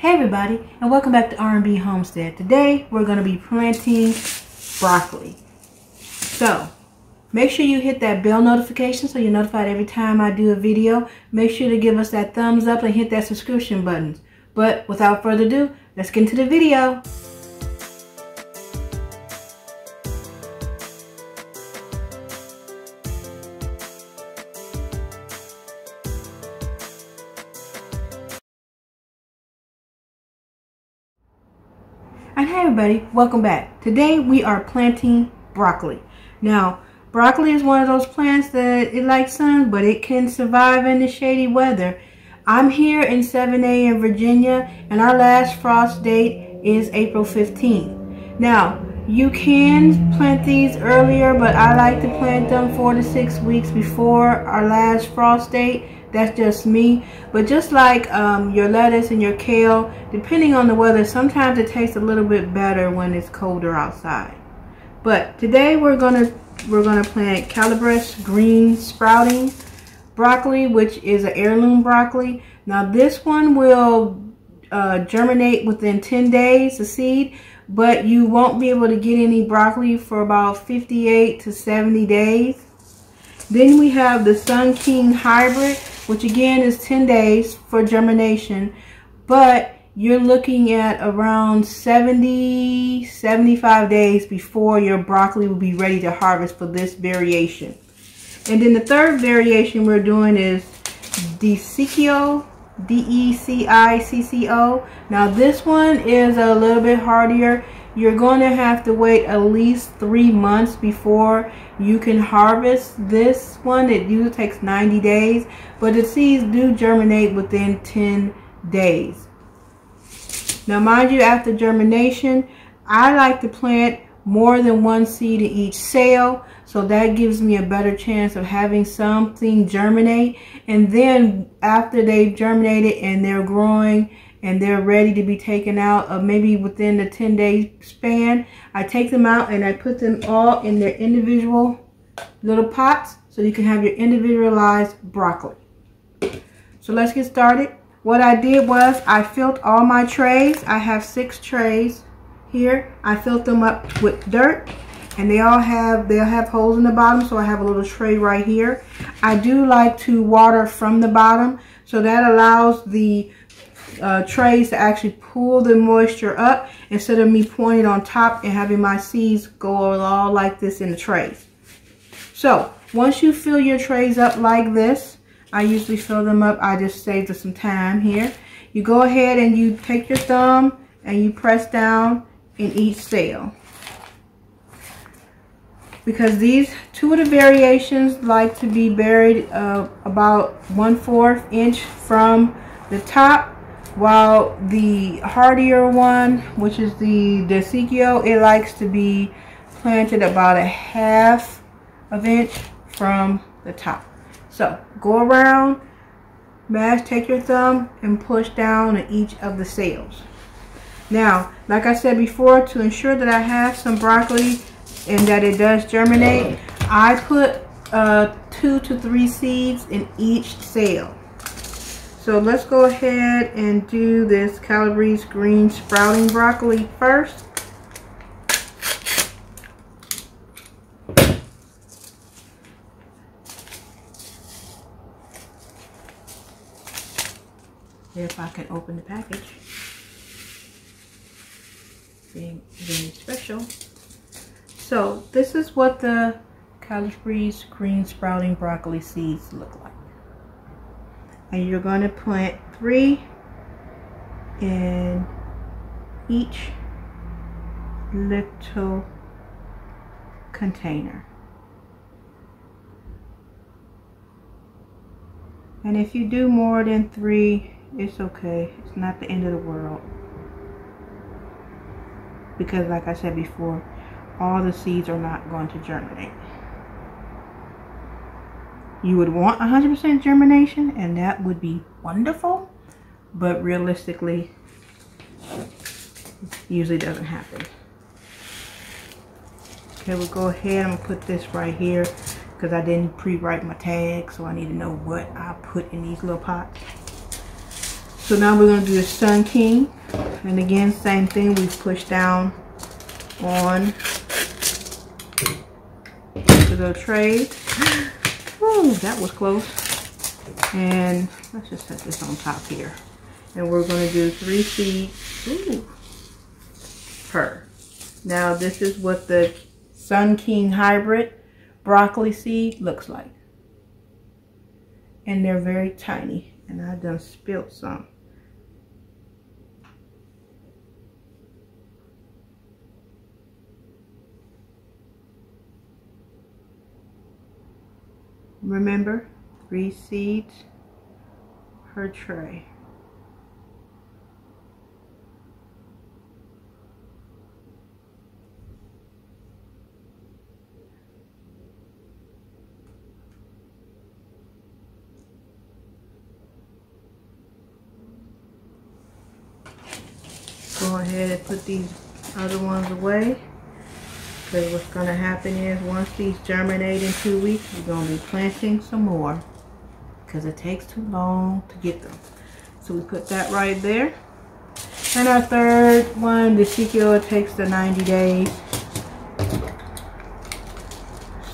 Hey everybody, and welcome back to RNB Homestead. Today we're going to be planting broccoli. So make sure you hit that bell notification so you're notified every time I do a video. Make sure to give us that thumbs up and hit that subscription button. But without further ado, let's get into the video. And hey everybody, welcome back. Today we are planting broccoli. Now, broccoli is one of those plants that it likes sun, but it can survive in the shady weather. I'm here in 7A in Virginia, and our last frost date is April 15th. Now, you can plant these earlier, but I like to plant them 4 to 6 weeks before our last frost date. That's just me. But just like your lettuce and your kale, depending on the weather, sometimes it tastes a little bit better when it's colder outside. But today we're gonna plant Calabrese green sprouting broccoli, which is an heirloom broccoli. Now this one will germinate within 10 days, the seed, but you won't be able to get any broccoli for about 58 to 70 days. Then we have the Sun King hybrid, which again is 10 days for germination, but you're looking at around 70, 75 days before your broccoli will be ready to harvest for this variation. And then the third variation we're doing is DeCicco, D-E-C-I-C-C-O. Now this one is a little bit hardier. You're going to have to wait at least 3 months before you can harvest this one. It usually takes 90 days, but the seeds do germinate within 10 days. Now, mind you, after germination, I like to plant more than one seed in each cell, so that gives me a better chance of having something germinate. And then after they've germinated and they're growing and they're ready to be taken out, maybe within the 10-day span, I take them out and I put them all in their individual little pots so you can have your individualized broccoli. So let's get started. What I did was I filled all my trays. I have 6 trays here. I filled them up with dirt, and they'll have holes in the bottom, so I have a little tray right here. I do like to water from the bottom, so that allows the trays to actually pull the moisture up instead of me pouring it on top and having my seeds go all like this in the trays. So once you fill your trays up like this, I usually fill them up, I just saved us some time here. You go ahead and you take your thumb and you press down in each cell, because these two of the variations like to be buried about 1/4 inch from the top, while the hardier one, which is the DeCicco, it likes to be planted about 1/2 inch from the top. So go around, mash, take your thumb and push down in each of the cells. Now, like I said before, to ensure that I have some broccoli and that it does germinate, I put 2 to 3 seeds in each cell. So let's go ahead and do this Calabrese green sprouting broccoli first. If I can open the package, being very special. So this is what the Calabrese green sprouting broccoli seeds look like. And you're going to plant 3 in each little container. And if you do more than 3, it's okay. It's not the end of the world, because like I said before, all the seeds are not going to germinate. You would want 100% germination, and that would be wonderful, but realistically, it usually doesn't happen. Okay, we'll go ahead and put this right here because I didn't pre-write my tag, so I need to know what I put in these little pots. So now we're going to do the Sun King. And again, same thing. We push down on the little trade. Woo, that was close. And let's just set this on top here. And we're going to do 3 feet per. Now this is what the Sun King hybrid broccoli seed looks like. And they're very tiny. And I done spilled some. Remember, 3 seeds per tray. Go ahead and put these other ones away, because what's going to happen is once these germinate in 2 weeks, we're going to be planting some more, because it takes too long to get them. So we put that right there. And our third one, the DeCicco, takes the 90 days.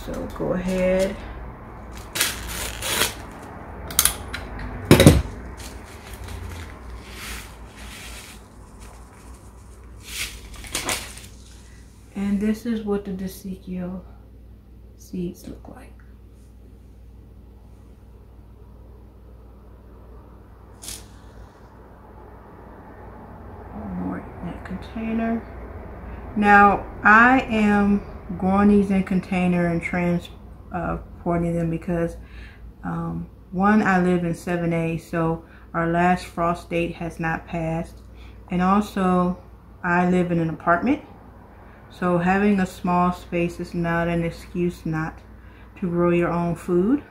So go ahead. And this is what the DeCicco seeds look like. More in that container. Now I am growing these in container and transporting them because one, I live in 7A, so our last frost date has not passed, and also I live in an apartment. So having a small space is not an excuse not to grow your own food.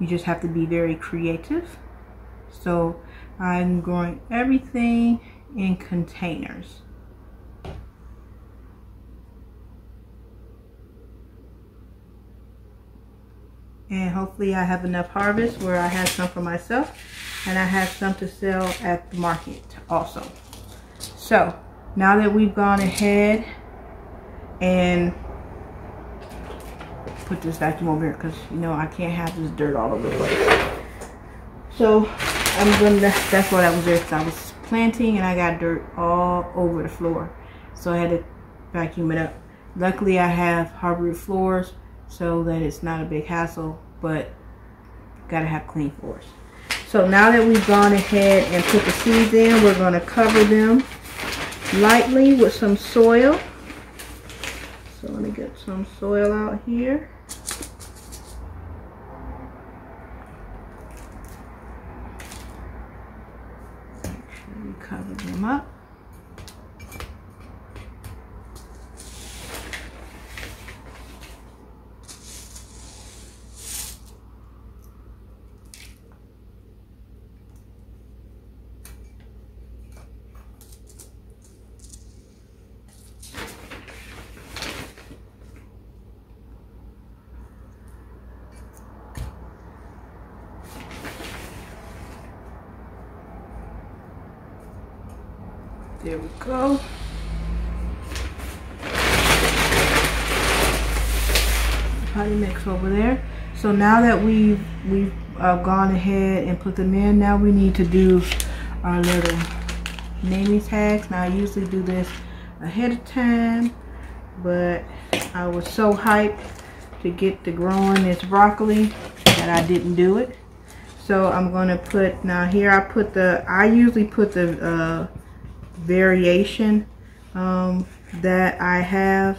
You just have to be very creative. So I'm growing everything in containers. And hopefully I have enough harvest where I have some for myself and I have some to sell at the market also. So now that we've gone ahead and put this vacuum over here, because you know I can't have this dirt all over the place. So I'm gonna, that's why that was there, because I was planting and I got dirt all over the floor. So I had to vacuum it up. Luckily I have hardwood floors so that it's not a big hassle, but gotta have clean floors. So now that we've gone ahead and put the seeds in, we're gonna cover them lightly with some soil. So let me get some soil out here. Make sure we cover them up. There we go. Potty mix over there. So now that we've gone ahead and put them in, now we need to do our little naming tags. Now I usually do this ahead of time, but I was so hyped to get to growing this broccoli that I didn't do it. So I'm gonna put, now here I put the, I usually put the variation that I have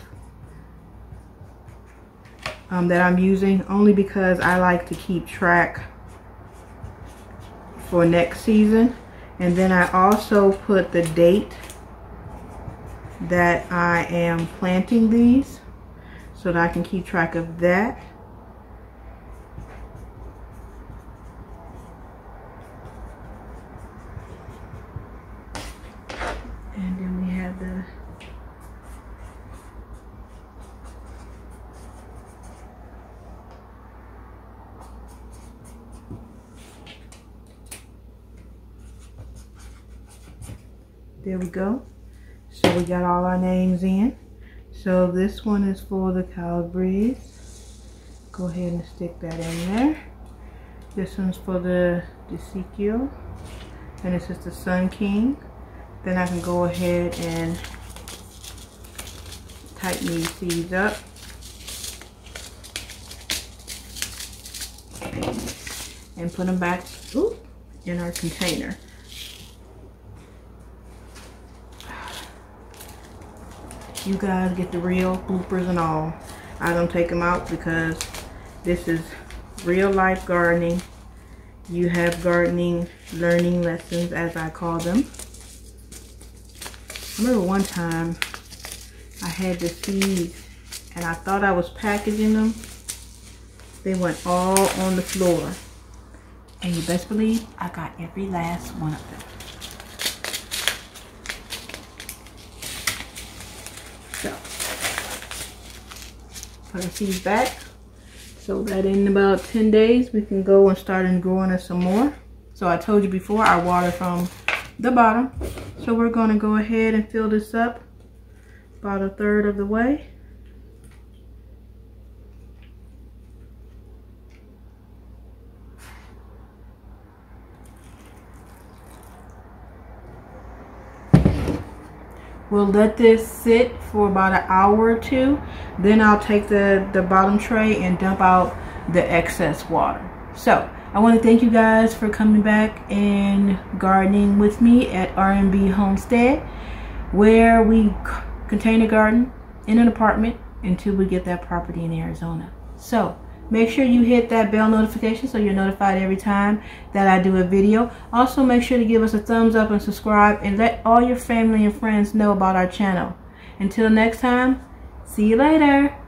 that I'm using, only because I like to keep track for next season. And then I also put the date that I am planting these so that I can keep track of that. And then we have the There we go. So we got all our names in. So this one is for the Calabrese. Go ahead and stick that in there. This one's for the DeCicco, and this is the Sun King. Then I can go ahead and tighten these seeds up. And put them back in our container. You guys get the real bloopers and all. I don't take them out because this is real life gardening. You have gardening learning lessons, as I call them. I remember one time I had the seeds and I thought I was packaging them. They went all on the floor. And you best believe I got every last one of them. So, put our seeds back so that in about 10 days we can go and start growing us some more. So I told you before, I water from the bottom. So we're gonna go ahead and fill this up about a third of the way. We'll let this sit for about an hour or two. Then I'll take the bottom tray and dump out the excess water. So I want to thank you guys for coming back and gardening with me at RNB Homestead, where we container garden in an apartment until we get that property in Arizona. So make sure you hit that bell notification so you're notified every time that I do a video. Also, make sure to give us a thumbs up and subscribe, and let all your family and friends know about our channel. Until next time, see you later.